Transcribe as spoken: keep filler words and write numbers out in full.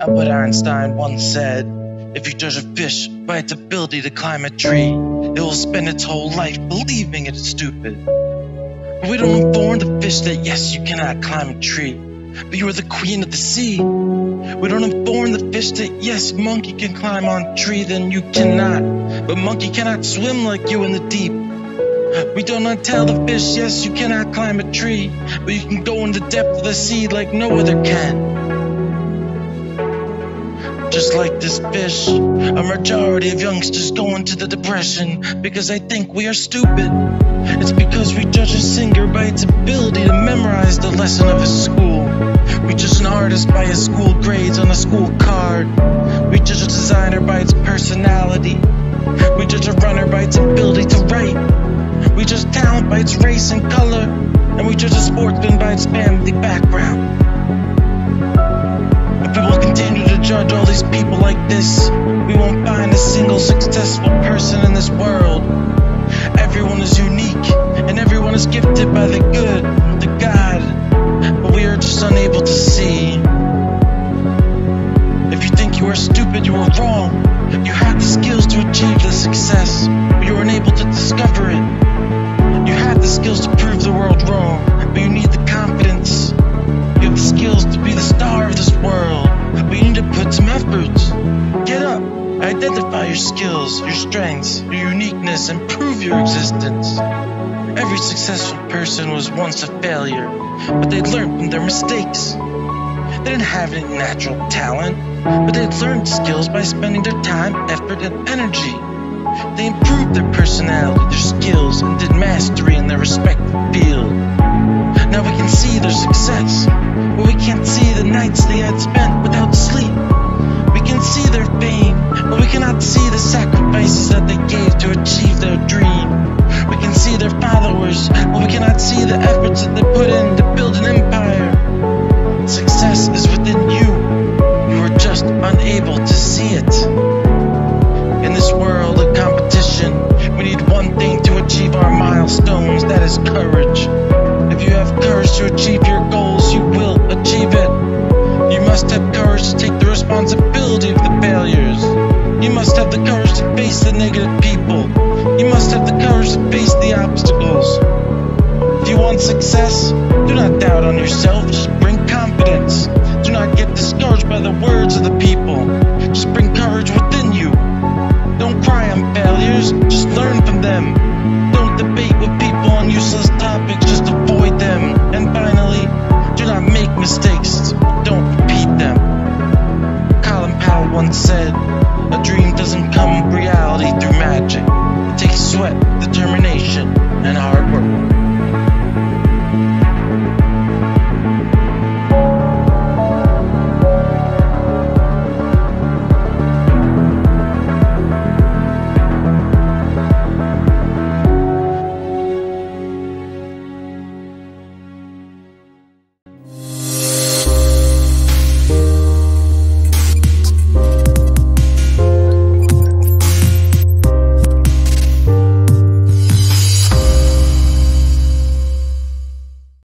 Albert Einstein once said, if you judge a fish by its ability to climb a tree, it will spend its whole life believing it is stupid. But we don't inform the fish that yes, you cannot climb a tree, but you are the queen of the sea. We don't inform the fish that yes, monkey can climb on tree, then you cannot, but monkey cannot swim like you in the deep. We do not tell the fish, yes, you cannot climb a tree, but you can go in the depth of the sea like no other can. Just like this fish, a majority of youngsters go into the depression because they think we are stupid. It's because we judge a singer by its ability to memorize the lesson of his school. We judge an artist by his school grades on a school card. We judge a designer by its personality. We judge a runner by its ability to write. We judge talent by its race and color, and we judge a sportsman by its family background. If we will continue to judge all these people like this, we won't find a single successful person in this world. Everyone is unique, and everyone is gifted by the good, the God, but we are just unable to see. If you think you are stupid, you are wrong. You have the skills to achieve the success, but you are unable to discover it. The skills to prove the world wrong, but you need the confidence. You have the skills to be the star of this world, but you need to put some efforts. Get up, identify your skills, your strengths, your uniqueness, and prove your existence. Every successful person was once a failure, but they learned from their mistakes. They didn't have any natural talent, but they learned skills by spending their time, effort, and energy. They improved their personality, their skills, and did mastery in their respective field. Now we can see their success, but we can't see the nights they had spent without sleep. We can see their fame, but we cannot see the sacrifices that they gave to achieve their dream. We can see their followers, but we cannot see the efforts that they put in to build an empire. Success is within you. You are just unable to see it. In this world of competition, we need one thing to achieve our milestones, that is courage. If you have courage to achieve your goals, you will achieve it. You must have courage to take the responsibility of the failures. You must have the courage to face the negative people. You must have the courage to face the obstacles. If you want success, do not doubt on yourself.